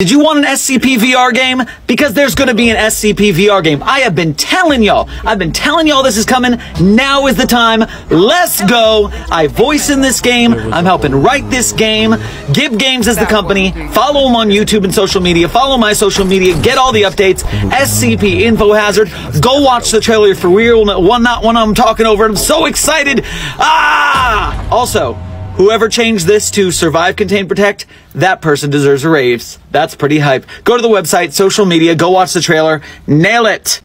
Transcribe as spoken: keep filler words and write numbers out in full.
Did you want an S C P V R game? Because there's gonna be an S C P V R game. I have been telling y'all. I've been telling y'all this is coming. Now is the time. Let's go. I voice in this game. I'm helping write this game. Give Games is the company. Follow them on YouTube and social media. Follow my social media. Get all the updates. S C P Info Hazard. Go watch the trailer for real. One not one I'm talking over. I'm so excited. Ah! Also, whoever changed this to survive, contain, protect, that person deserves a raise. That's pretty hype. Go to the website, social media, go watch the trailer. Nail it.